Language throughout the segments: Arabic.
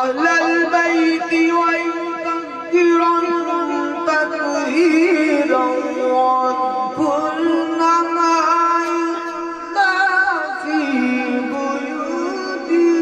أهل البيت ويطهرنكم تطهيرا وادخلن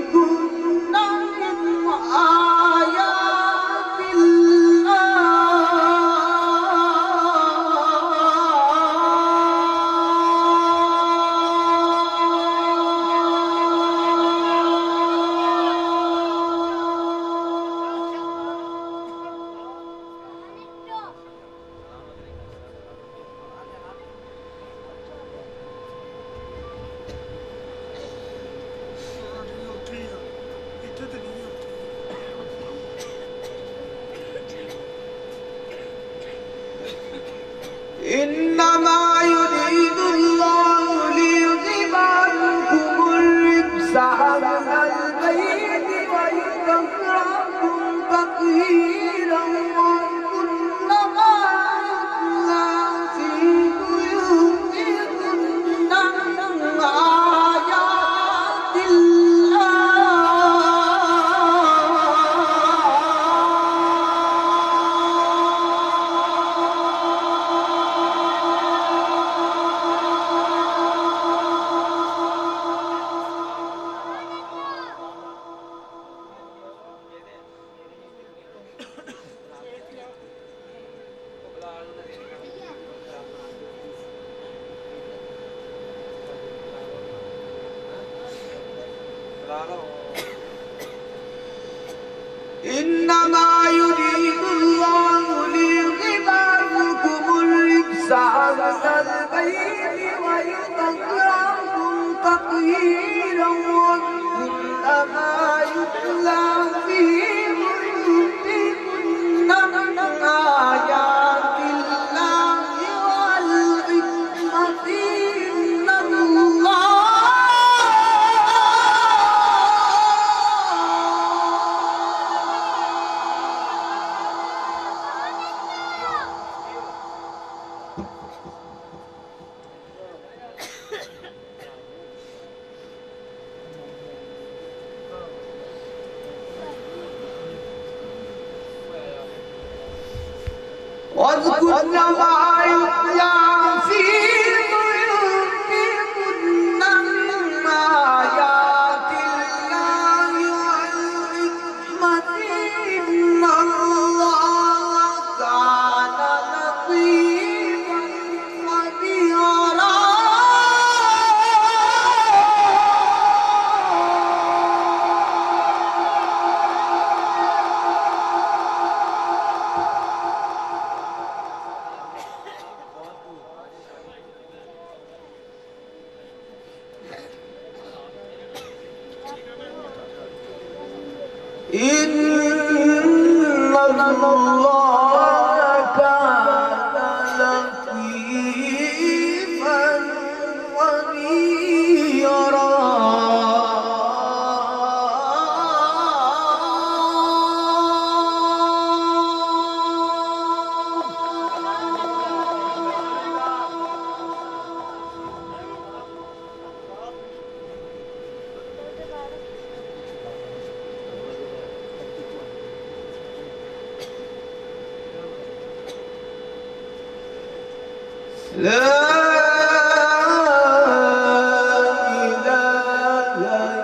ما يتلى في بيوتكن من آيات إنما يريد الله ليذهب عنكم الرجس أهل البيت ويطهركم تطهيرا وادخلن ما يتلى في بيوتكن من آيات الله. إنما يريد الله ليذهب عنكم الرجس أهل البيت ويطهركم تطهيرا وادخلن ما يتلى في بيوتكن من آيات الله والحكمة إن الله واذكرن ما يتلى في بيوتكن من آيات الله والحكمة إن الله كان لطيفا خبيرا. إن الله كان لطيفا خبيرا. لا إله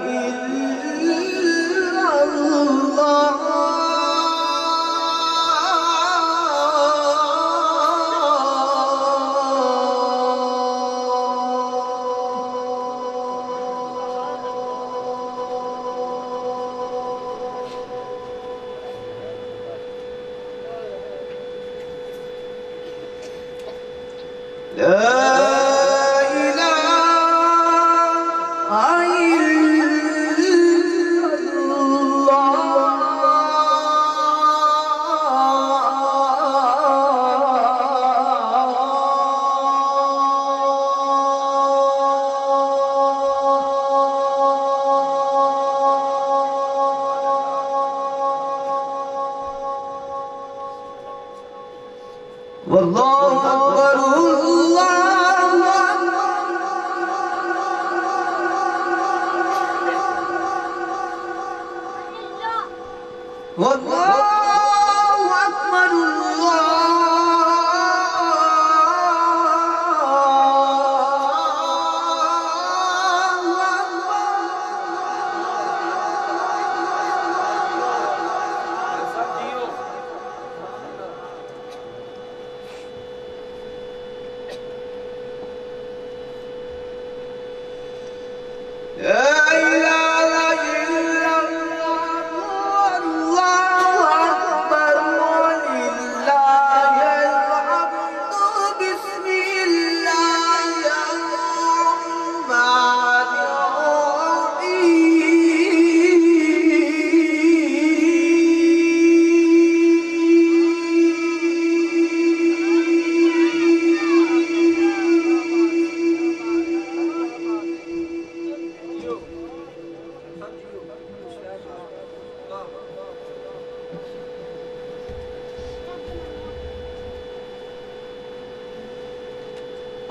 إلا الله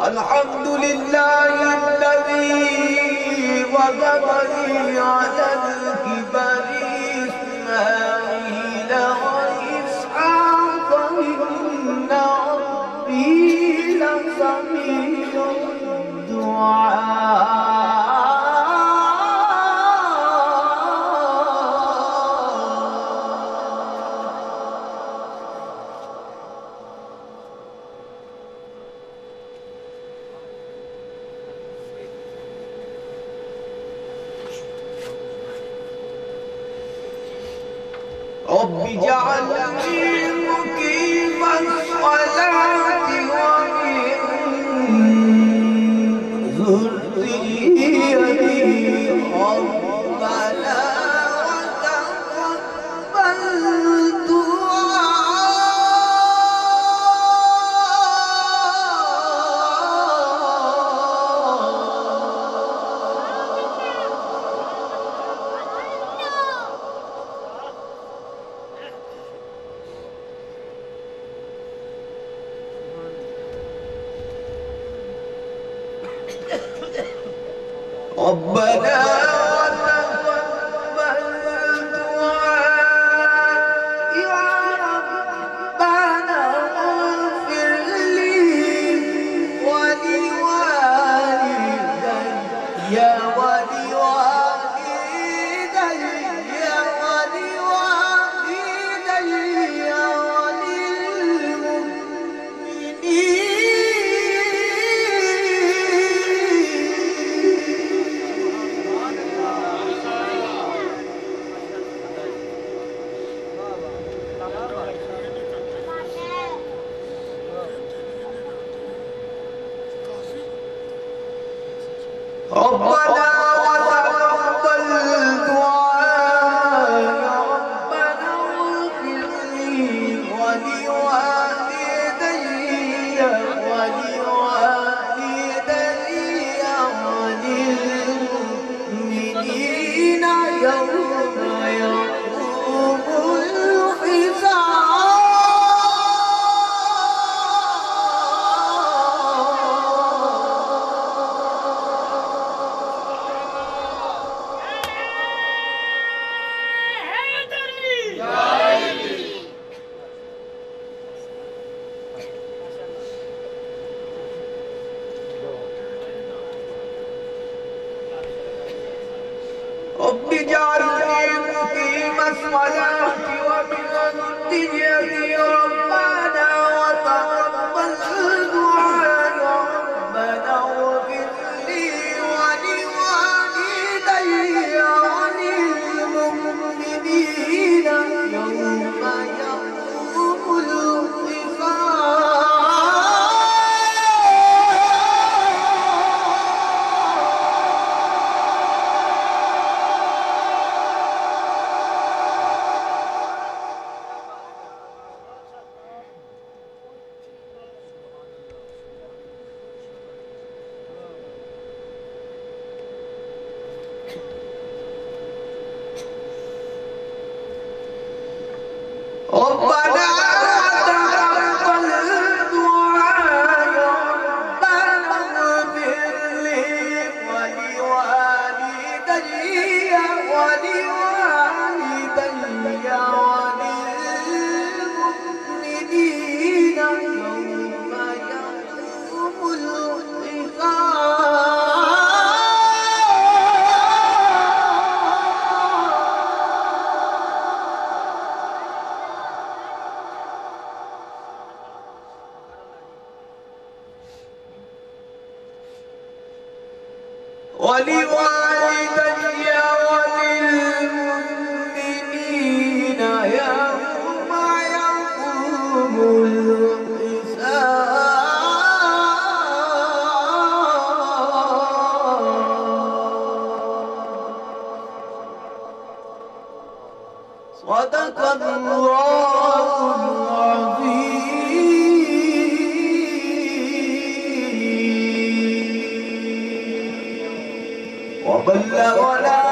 الحمد لله الذي وهبني على الكبر إسماعيل وإسحاق إن ربي لسميع الدعاء. رب اجعلني مقيم الصلاة ومن ذريتي ربنا وتقبل ربنا ولوالدي وللمؤمنين يوم يقوم الحساب. صدق الله العظيم. وبلغنا